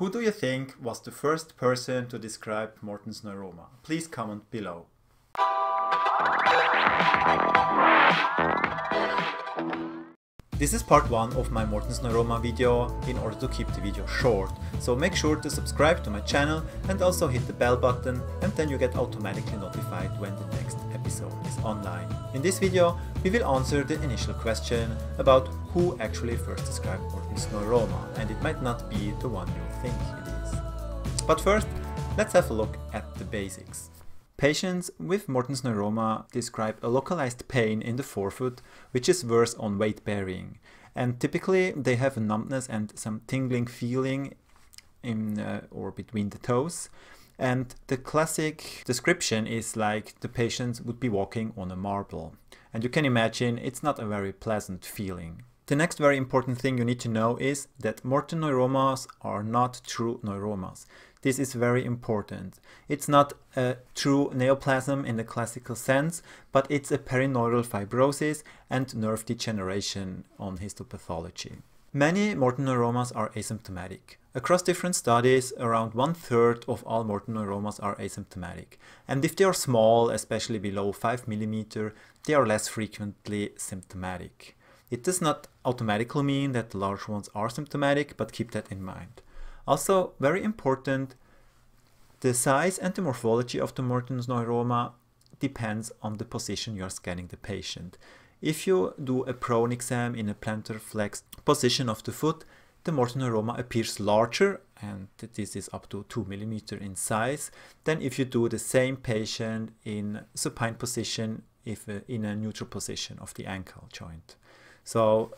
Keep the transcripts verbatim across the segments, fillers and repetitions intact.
Who do you think was the first person to describe Morton's neuroma? Please comment below. This is part one of my Morton's neuroma video, in order to keep the video short, so make sure to subscribe to my channel and also hit the bell button, and then you get automatically notified when the next episode is online. In this video we will answer the initial question about who actually first described Morton's neuroma, and it might not be the one you think it is. But first, let's have a look at the basics. Patients with Morton's neuroma describe a localized pain in the forefoot, which is worse on weight bearing. And typically they have a numbness and some tingling feeling in uh, or between the toes. And the classic description is like the patient would be walking on a marble. And you can imagine it's not a very pleasant feeling. The next very important thing you need to know is that Morton neuromas are not true neuromas. This is very important. It's not a true neoplasm in the classical sense, but it's a perineural fibrosis and nerve degeneration on histopathology. Many Morton neuromas are asymptomatic. Across different studies, around one-third of all Morton neuromas are asymptomatic. And if they are small, especially below five millimeters, they are less frequently symptomatic. It does not automatically mean that the large ones are symptomatic, but keep that in mind. Also, very important, the size and the morphology of the Morton's neuroma depends on the position you are scanning the patient. If you do a prone exam in a plantar flex position of the foot, the Morton neuroma appears larger, and this is up to two millimeters in size, than if you do the same patient in supine position, if uh, in a neutral position of the ankle joint. So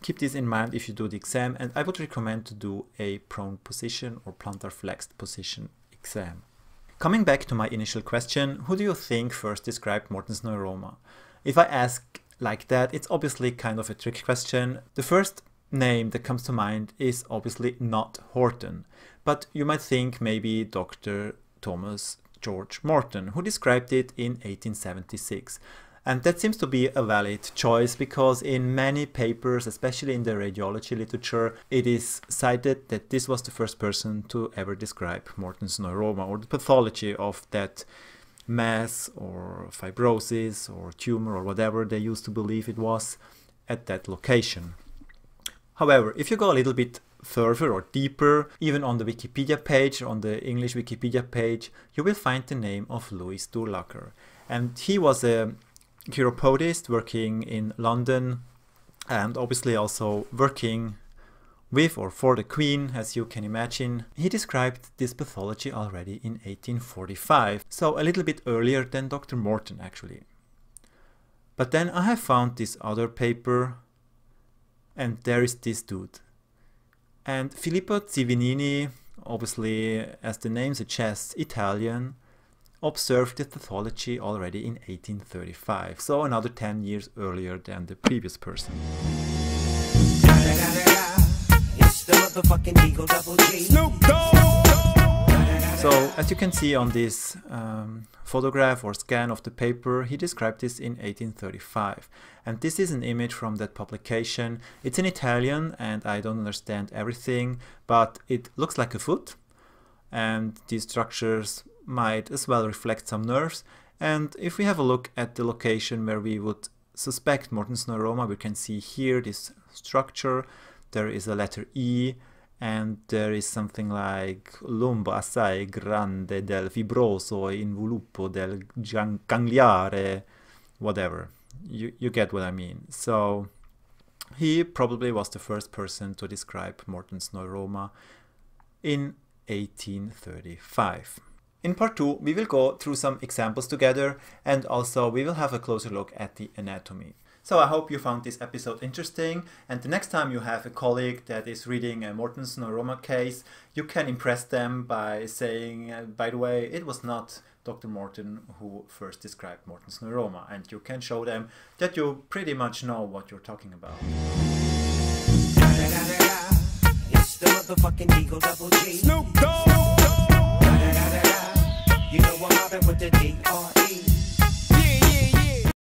keep this in mind if you do the exam, and I would recommend to do a prone position or plantar flexed position exam. Coming back to my initial question, who do you think first described Morton's neuroma? If I ask like that, it's obviously kind of a trick question. The first name that comes to mind is obviously not Horton, but you might think maybe Doctor Thomas George Morton, who described it in eighteen seventy-six. And that seems to be a valid choice, because in many papers, especially in the radiology literature, it is cited that this was the first person to ever describe Morton's neuroma, or the pathology of that mass or fibrosis or tumor or whatever they used to believe it was at that location. However, if you go a little bit further or deeper, even on the Wikipedia page, on the English Wikipedia page, you will find the name of Louis Durlacher. And he was a chiropodist working in London, and obviously also working with or for the Queen, as you can imagine. He described this pathology already in eighteen forty-five, so a little bit earlier than Doctor Morton actually. But then I have found this other paper, and there is this dude. And Filippo Civinini, obviously as the name suggests, Italian, observed the pathology already in eighteen thirty-five, so another ten years earlier than the previous person. So, as you can see on this um, photograph or scan of the paper, he described this in eighteen thirty-five. And this is an image from that publication. It's in Italian and I don't understand everything, but it looks like a foot, and these structures might as well reflect some nerves. And if we have a look at the location where we would suspect Morton's neuroma, we can see here this structure. There is a letter E, and there is something like "lombo assai grande del fibroso involupo del gangliare", whatever. You, you get what I mean. So he probably was the first person to describe Morton's neuroma in eighteen thirty-five. In part two, we will go through some examples together, and also we will have a closer look at the anatomy. So I hope you found this episode interesting, and the next time you have a colleague that is reading a Morton's neuroma case, you can impress them by saying, by the way, it was not Doctor Morton who first described Morton's neuroma, and you can show them that you pretty much know what you're talking about. It's the motherfucking Eagle Double G. Snoop Dogg! You know I'm out there with the D R E